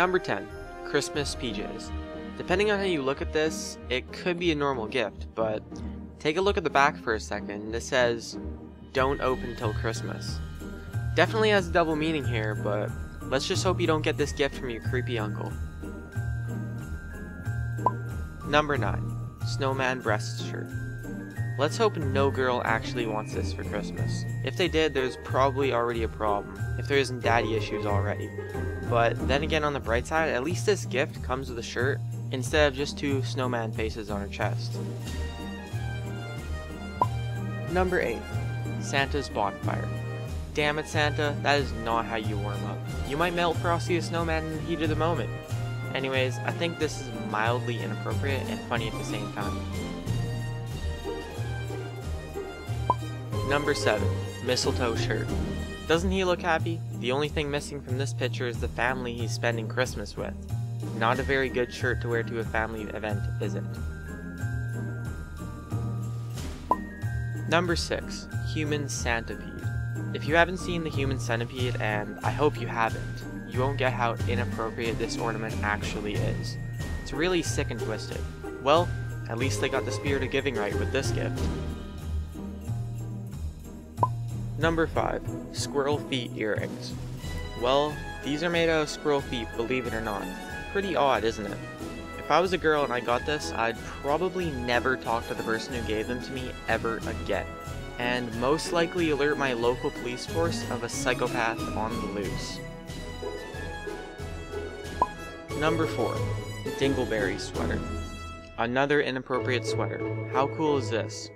Number 10. Christmas PJs. Depending on how you look at this, it could be a normal gift, but take a look at the back for a second. This says, "Don't open till Christmas." Definitely has a double meaning here, but let's just hope you don't get this gift from your creepy uncle. Number 9. Snowman breast shirt. Let's hope no girl actually wants this for Christmas. If they did, there's probably already a problem, if there isn't daddy issues already. But then again, on the bright side, at least this gift comes with a shirt instead of just two snowman faces on her chest. Number 8. Santa's bonfire. Damn it, Santa, that is not how you warm up. You might melt Frosty the Snowman in the heat of the moment. Anyways, I think this is mildly inappropriate and funny at the same time. Number 7. Mistletoe shirt. Doesn't he look happy? The only thing missing from this picture is the family he's spending Christmas with. Not a very good shirt to wear to a family event, is it? Number 6. Human centipede. If you haven't seen the human centipede, and I hope you haven't, you won't get how inappropriate this ornament actually is. It's really sick and twisted. Well, at least they got the spirit of giving right with this gift. Number 5. Squirrel feet earrings. Well, these are made out of squirrel feet, believe it or not. Pretty odd, isn't it? If I was a girl and I got this, I'd probably never talk to the person who gave them to me ever again, and most likely alert my local police force of a psychopath on the loose. Number 4. Dingleberry sweater. Another inappropriate sweater. How cool is this?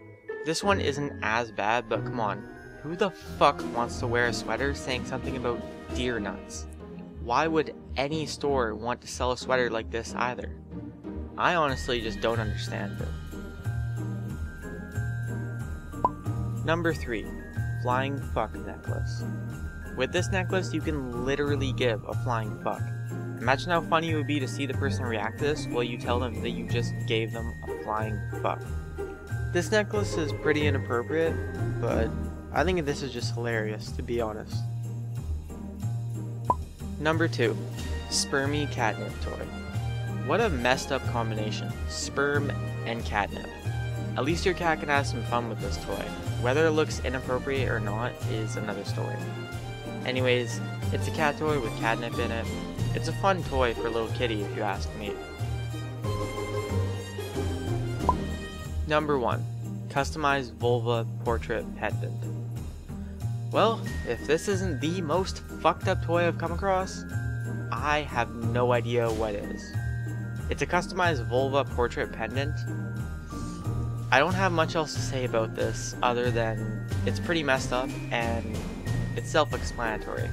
This one isn't as bad, but come on. Who the fuck wants to wear a sweater saying something about deer nuts? Why would any store want to sell a sweater like this either? I honestly just don't understand it. Number 3. Flying fuck necklace. With this necklace, you can literally give a flying fuck. Imagine how funny it would be to see the person react to this while you tell them that you just gave them a flying fuck. This necklace is pretty inappropriate, but I think this is just hilarious, to be honest. Number 2. Spermy catnip toy. What a messed up combination, sperm and catnip. At least your cat can have some fun with this toy. Whether it looks inappropriate or not is another story. Anyways, it's a cat toy with catnip in it. It's a fun toy for a little kitty, if you ask me. Number 1. Customized vulva portrait pendant. Well, if this isn't the most fucked up toy I've come across, I have no idea what is. It's a customized vulva portrait pendant. I don't have much else to say about this other than it's pretty messed up and it's self-explanatory.